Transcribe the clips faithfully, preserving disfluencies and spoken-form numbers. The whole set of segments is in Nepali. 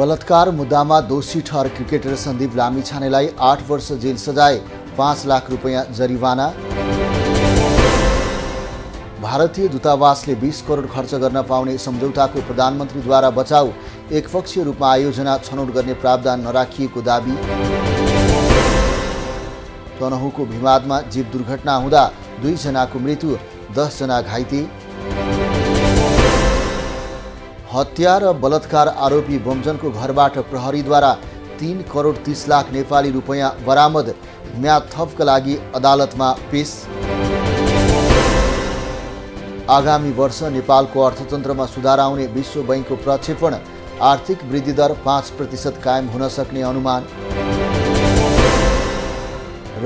बलात्कार मुद्दामा दोषी ठहर क्रिकेटर संदीप लामी छानेलाई आठ वर्ष जेल सजाय, पाँच लाख रुपैयाँ जरिवाना। भारतीय दूतावासले बीस करोड खर्च गर्न पाउने सम्झौताको प्रधानमन्त्रीद्वारा बचाउ, एकपक्षीय रूपमा आयोजना छनौट गर्ने प्रावधान नराखिएको दाबी। तनहुँको भिमादमा जीव दुर्घटना हुँदा दुई जनाको मृत्यु, दस जना घाइते। हत्या र बलात्कार आरोपी बमजनको घरबाट प्रहरीद्वारा तीन करोड तीस लाख नेपाली रुपैयाँ बरामद, म्याद थपका लागि अदालतमा पेश। आगामी वर्ष नेपालको अर्थतन्त्रमा सुधार आउने विश्व बैंकको प्रक्षेपण, आर्थिक वृद्धि दर पाँच प्रतिशत कायम हुन सक्ने अनुमान।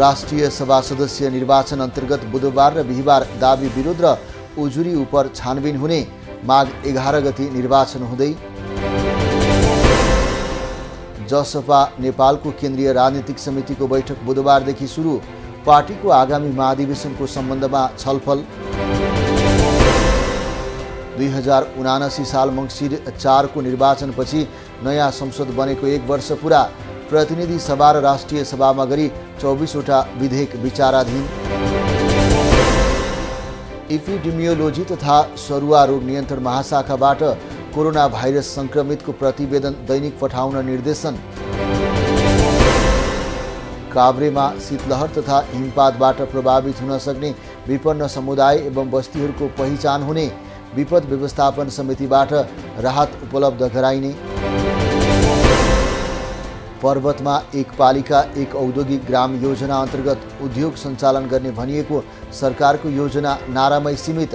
राष्ट्रिय सभा सदस्य निर्वाचन अन्तर्गत बुधबार र बिहिबार दाबी विरोध र उजुरी उपर छानबिन हुने, माघ एघार गति निर्वाचन हुँदै। जसपा नेपालको केन्द्रीय राजनीतिक समितिको बैठक बुधबारदेखि सुरु, पार्टीको आगामी महाधिवेशनको सम्बन्धमा छलफल। दुई हजार उनासी साल मङ्सिर चारको निर्वाचनपछि नयाँ संसद बनेको एक वर्ष पुरा, प्रतिनिधि सभा र राष्ट्रिय सभामा गरी चौबीसवटा विधेयक विचाराधीन। इपिडिमियोलोजी तथा सरुवा रोग नियन्त्रण महाशाखाबाट कोरोना भाइरस संक्रमितको प्रतिवेदन दैनिक पठाउन निर्देशन। काभ्रेमा शीतलहर तथा हिमपातबाट प्रभावित हुन सक्ने विपन्न समुदाय एवं बस्तीहरूको पहिचान हुने, विपद व्यवस्थापन समितिबाट राहत उपलब्ध गराइने। पर्वतमा एक पालिका एक औद्योगिक ग्राम योजना अन्तर्गत उद्योग सञ्चालन गर्ने भनिएको सरकारको योजना नारामै सीमित,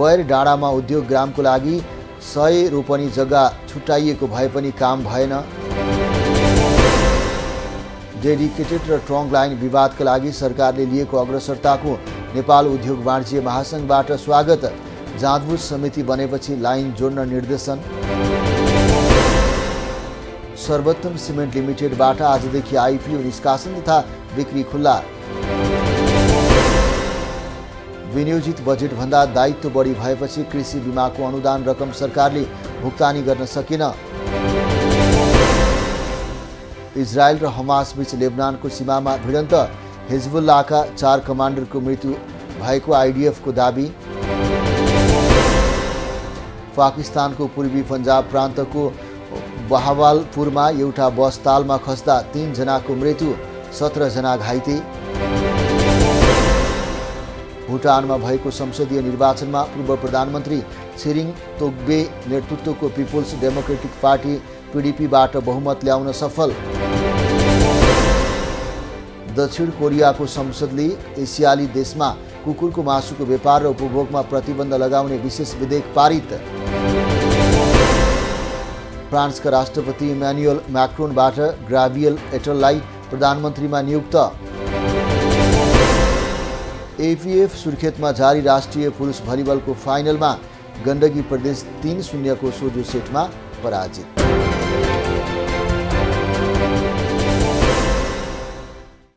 वैर डाँडामा उद्योग ग्रामको लागि सय रोपनी जग्गा छुट्याइएको भए पनि काम भएन। डेडिकेटेड र ट्रङ्क लाइन विवादका लागि सरकारले लिएको अग्रसरताको नेपाल उद्योग वाणिज्य महासङ्घबाट स्वागत, जाँचबुझ समिति बनेपछि लाइन जोड्न निर्देशन। सर्वोत्तम सिमेन्ट लिमिटेडबाट आजदेखि आइपिओ निष्कासन तथा बिक्री खुल्ला। विनियोजित बजेटभन्दा दायित्व बढी भएपछि कृषि बिमाको अनुदान रकम सरकारले भुक्तानी गर्न सकेन। इजरायल र हमास बीच लेबनानको सीमामा भिडन्त, हिजबुल्लाहका चार कमान्डरको मृत्यु भएको आइडिएफको दाबी। पाकिस्तानको पूर्वी पन्जाब प्रान्तको बहावालपुरमा एउटा बस तालमा खस्दा तीन जनाको मृत्यु, सत्र जना घाइते। भुटानमा भएको संसदीय निर्वाचनमा पूर्व प्रधानमन्त्री चेरिंग तोगबे नेतृत्वको पीपुल्स डेमोक्रेटिक पार्टी पीडीपीबाट बहुमत ल्याउन सफल। दक्षिण कोरियाको संसदले एसियाली देशमा कुकुरको मासुको व्यापार र उपभोगमा प्रतिबन्ध लगाउने विशेष विधेयक पारित। फ्रान्सका राष्ट्रपति इमान्युअल मैक्रोनबाट ग्राभियल एटललाई प्रधानमन्त्रीमा नियुक्त। एपीएफ सुर्खेतमा जारी राष्ट्रिय पुरुष भलिबलको फाइनलमा गण्डकी प्रदेश तीन शून्यको सोझो सेटमा पराजित।